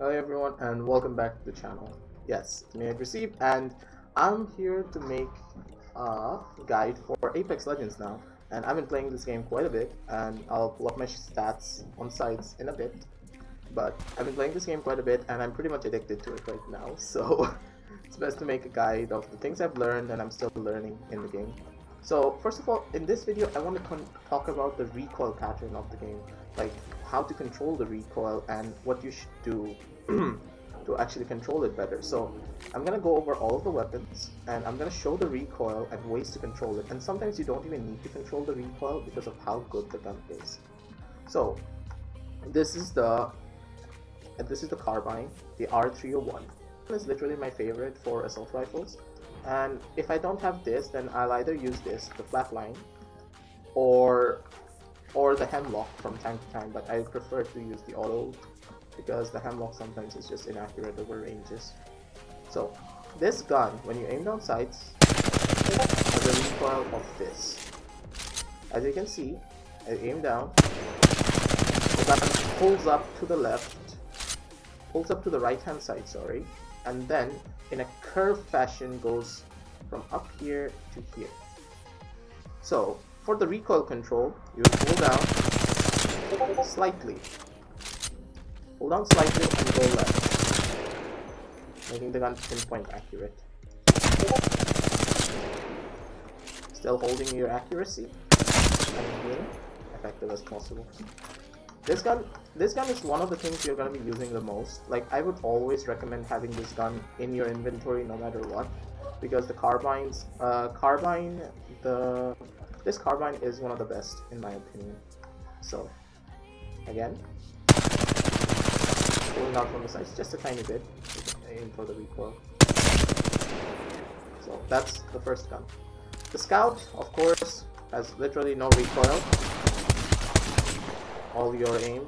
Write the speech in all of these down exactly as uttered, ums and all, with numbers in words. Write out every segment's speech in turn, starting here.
Hello everyone and welcome back to the channel. Yes, it's me, Aggressive, and I'm here to make a guide for Apex Legends now. And I've been playing this game quite a bit, and I'll pull up my stats on sites in a bit. But I've been playing this game quite a bit, and I'm pretty much addicted to it right now, so it's best to make a guide of the things I've learned and I'm still learning in the game. So first of all, in this video I want to talk about the recoil pattern of the game, like how to control the recoil and what you should do to actually control it better. So I'm going to go over all of the weapons and I'm going to show the recoil and ways to control it, and sometimes you don't even need to control the recoil because of how good the gun is. So this is the this is the carbine, the R three oh one. It's literally my favorite for assault rifles. And if I don't have this, then I'll either use this, the Flatline, or or the Hemlock from time to time, but I prefer to use the auto because the Hemlock sometimes is just inaccurate over ranges. So this gun, when you aim down sights, has a recoil of this. As you can see, I aim down, the gun pulls up to the left, pulls up to the right hand side, sorry, and then in a curve fashion goes from up here to here. So for the recoil control, you pull down slightly, pull down slightly and go left, making the gun pinpoint accurate, still holding your accuracy and being effective as possible. This gun, this gun is one of the things you're going to be using the most. Like, I would always recommend having this gun in your inventory no matter what, because the carbines, uh, carbine, the this carbine is one of the best in my opinion. So, again, pulling out from the sides just a tiny bit, aim for the recoil. So that's the first gun. The Scout, of course, has literally no recoil. All your aim,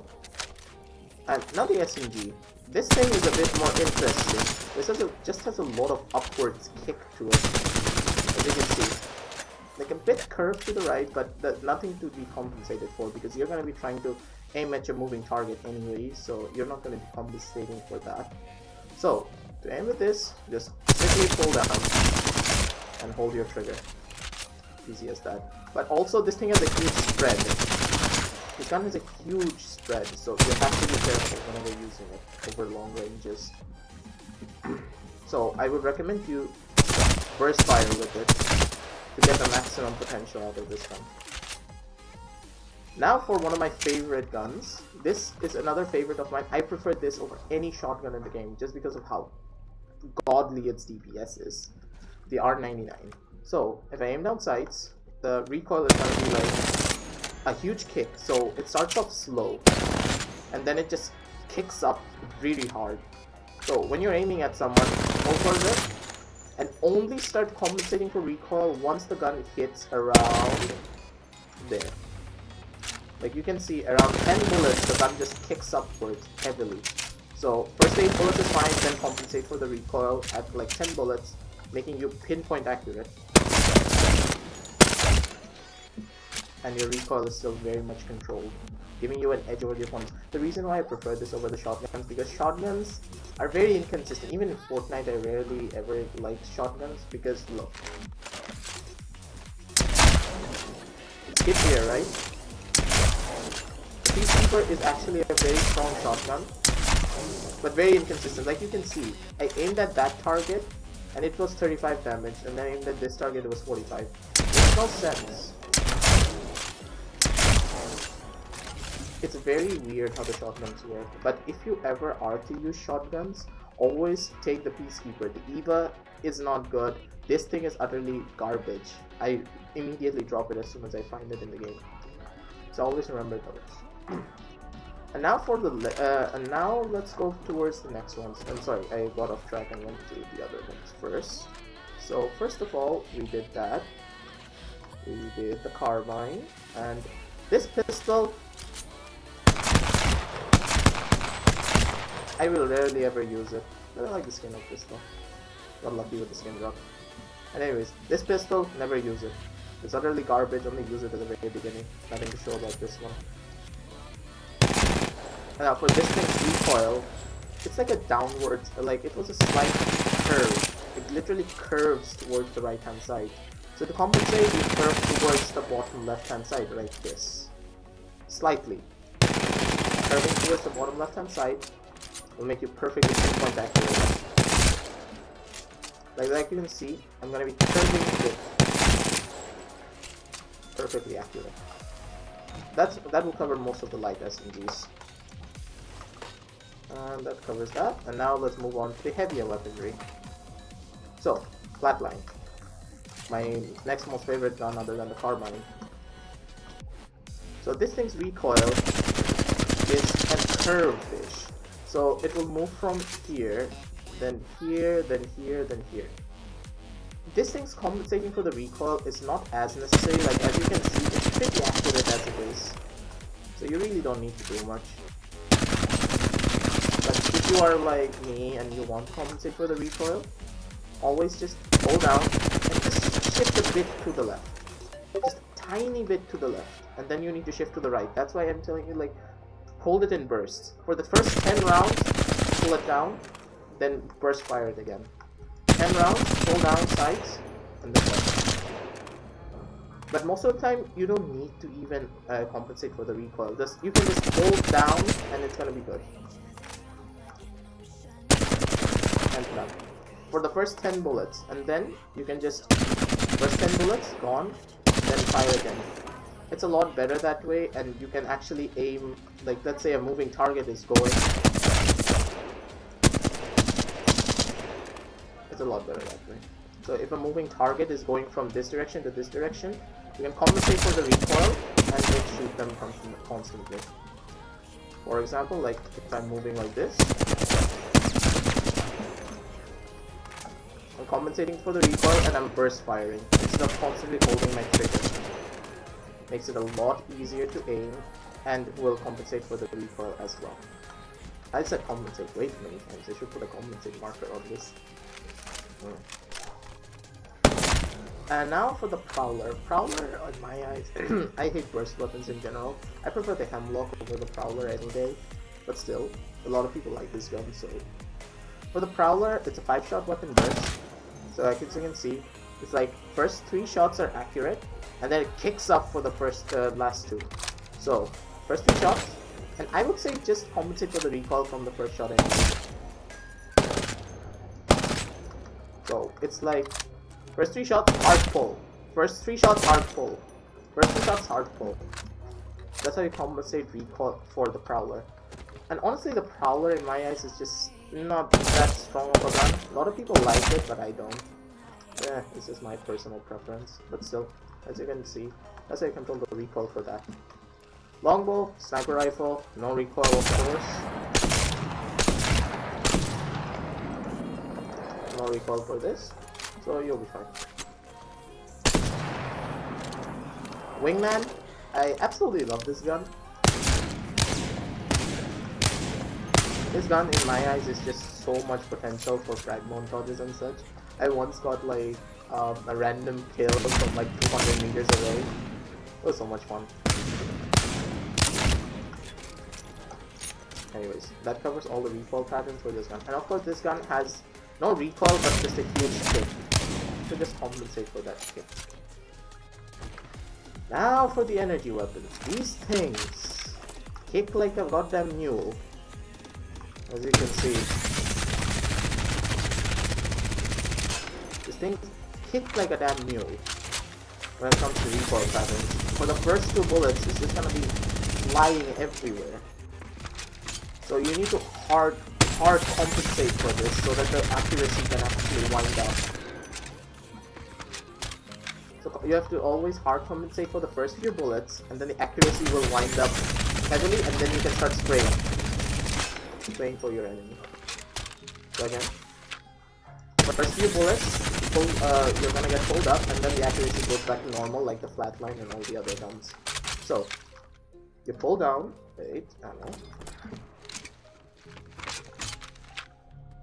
and now the S M G. This thing is a bit more interesting. This has a, just has a lot of upwards kick to it, as you can see. Like a bit curved to the right, but the, nothing to be compensated for because you're going to be trying to aim at your moving target anyway, so you're not going to be compensating for that. So to aim with this, just simply pull down and hold your trigger. Easy as that. But also this thing has a huge spread. This gun has a huge spread, so you have to be careful whenever using it over long ranges. So I would recommend you burst fire with it to get the maximum potential out of this gun. Now for one of my favorite guns. This is another favorite of mine. I prefer this over any shotgun in the game just because of how godly its D P S is. The R ninety-nine. So if I aim down sights, the recoil is going to be like a huge kick, so it starts off slow and then it just kicks up really hard. So when you're aiming at someone, go for this and only start compensating for recoil once the gun hits around there. Like you can see, around ten bullets the gun just kicks upwards heavily. So first eight bullets is fine, then compensate for the recoil at like ten bullets, making you pinpoint accurate. And your recoil is still very much controlled, giving you an edge over your opponents. The reason why I prefer this over the shotguns, because shotguns are very inconsistent. Even in Fortnite, I rarely ever like shotguns because look, skip here, right? The Peacekeeper is actually a very strong shotgun, but very inconsistent. Like you can see, I aimed at that target and it was thirty-five damage, and then I aimed at this target, it was forty-five. Makes no sense. It's very weird how the shotguns work, but if you ever are to use shotguns, always take the Peacekeeper. The Eva is not good. This thing is utterly garbage. I immediately drop it as soon as I find it in the game. So always remember those. And now for the uh, and now let's go towards the next ones. I'm sorry, I got off track and went to the other ones first. So first of all, we did that. We did the carbine and this pistol. I will rarely ever use it, but I like the skin of pistol. Got lucky with the skin drop. And anyways, this pistol, never use it. It's utterly garbage, only use it at the very beginning. Nothing to show about this one. And now for this thing's recoil, it's like a downwards, like it was a slight curve. It literally curves towards the right hand side. So to compensate, it curves towards the bottom left hand side, like this. Slightly. Curving towards the bottom left hand side will make you perfectly pinpoint accurate. Like, like you can see, I'm gonna be curving it perfectly accurate. That's, that will cover most of the light S M Gs. And that covers that. And now let's move on to the heavier weaponry. So, Flatline. My next most favorite gun other than the carbine. So this thing's recoil is a curve-ish. So it will move from here, then here, then here, then here. This thing's compensating for the recoil is not as necessary, like as you can see, it's pretty accurate as it is. So you really don't need to do much. But if you are like me and you want to compensate for the recoil, always just hold down and just shift a bit to the left. Just a tiny bit to the left. And then you need to shift to the right. That's why I'm telling you, like, hold it in bursts. For the first ten rounds, pull it down, then burst fire it again. ten rounds, pull down sights, and then burst. But most of the time, you don't need to even uh, compensate for the recoil. Just, you can just hold down, and it's gonna be good. And done. For the first ten bullets, and then you can just first ten bullets, gone, then fire again. It's a lot better that way, and you can actually aim, like let's say a moving target is going. It's a lot better that way. So if a moving target is going from this direction to this direction, you can compensate for the recoil and then shoot them constantly. For example, like if I'm moving like this, I'm compensating for the recoil and I'm burst firing instead of constantly holding my trigger. Makes it a lot easier to aim and will compensate for the recoil as well. I said compensate way too many times. I should put a compensate marker on this. Mm. And now for the Prowler. Prowler, on my eyes, I hate burst weapons in general. I prefer the Hemlock over the Prowler any day, but still, a lot of people like this gun, so. For the Prowler, it's a five shot weapon burst. So like as you can see, it's like first three shots are accurate, and then it kicks up for the first uh, last two. So first three shots, and I would say just compensate for the recoil from the first shot anyway. So it's like first three shots hard pull, first three shots hard pull, first three shots hard pull. That's how you compensate recoil for the Prowler. And honestly, the Prowler in my eyes is just not that strong of a gun. A lot of people like it, but I don't. Yeah, this is my personal preference, but still, as you can see, that's how you control the recoil for that. Longbow, sniper rifle, no recoil of course. No recoil for this, so you'll be fine. Wingman, I absolutely love this gun. This gun in my eyes is just so much potential for frag montages and such. I once got like um, a random kill from like two hundred meters away. It was so much fun. Anyways, that covers all the recoil patterns for this gun. And of course this gun has no recoil but just a huge kick. So just compensate for that kick. Now for the energy weapons. These things kick like a goddamn mule. As you can see. Things kick like a damn mule when it comes to recoil patterns. For the first two bullets, it's just gonna be flying everywhere. So you need to hard, hard compensate for this so that the accuracy can actually wind up. So you have to always hard compensate for the first few bullets, and then the accuracy will wind up heavily, and then you can start spraying, spraying for your enemy. So again, first few bullets. Pull, uh, you're gonna get pulled up, and then the accuracy goes back to normal, like the Flatline and all the other guns. So, you pull down, wait, ammo.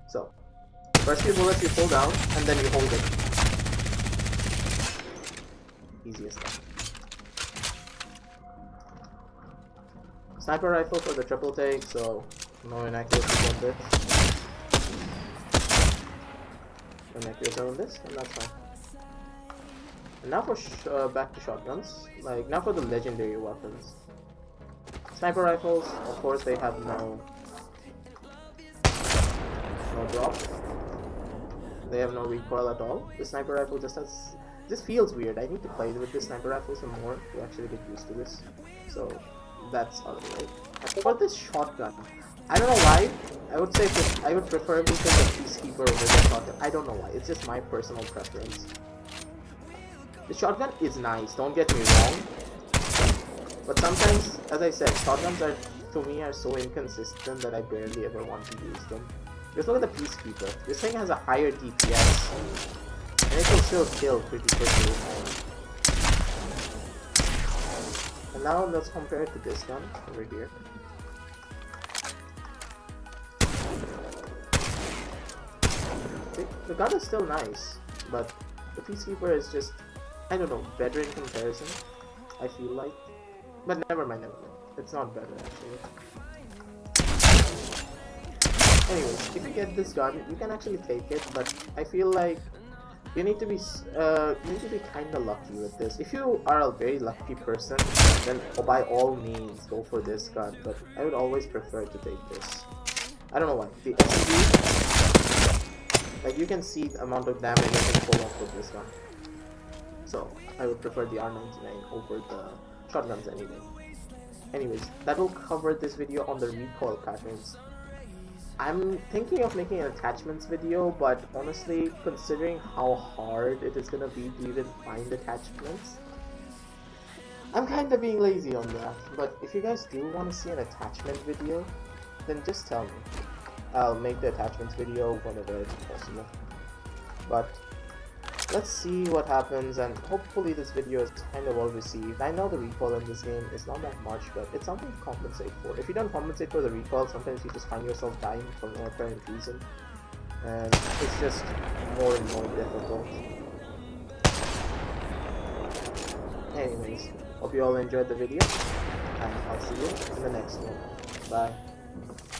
So, first few bullets you pull down, and then you hold it. Easiest thing. Sniper rifle for the triple take, so No, when I close this on this. When I close on this, and that's fine. And now for sh uh, back to shotguns. Like, now for the legendary weapons. Sniper rifles, of course, they have no... No drop. They have no recoil at all. The sniper rifle just has... This feels weird. I need to play with this sniper rifle some more to actually get used to this. So, that's all right. As for this shotgun, I don't know why. I would say I would prefer because of Peacekeeper over the shotgun. I don't know why. It's just my personal preference. The shotgun is nice. Don't get me wrong. But sometimes, as I said, shotguns are to me are so inconsistent that I barely ever want to use them. Just look at the Peacekeeper. This thing has a higher D P S. And it can still kill pretty quickly. And now let's compare it to this gun over here. See, the gun is still nice, but the Peacekeeper is just, I don't know, better in comparison, I feel like. But never mind, never mind. It's not better actually. Anyways, if you get this gun, you can actually take it, but I feel like you need to be uh, you need to be kinda lucky with this. If you are a very lucky person, then by all means go for this gun, but I would always prefer to take this. I don't know why. The S M G, like you can see the amount of damage I can pull off with this gun. So I would prefer the R ninety-nine over the shotguns anyway. Anyways, that will cover this video on the recoil patterns. I'm thinking of making an attachments video, but honestly, considering how hard it is gonna be to even find attachments, I'm kinda being lazy on that. But if you guys do want to see an attachment video, then just tell me. I'll make the attachments video whenever it's possible. But let's see what happens, and hopefully this video is kinda well received. I know the recoil in this game is not that much, but it's something to compensate for. If you don't compensate for the recoil, sometimes you just find yourself dying for no apparent reason. And it's just more and more difficult. Anyways, hope you all enjoyed the video, and I'll see you in the next one. Bye.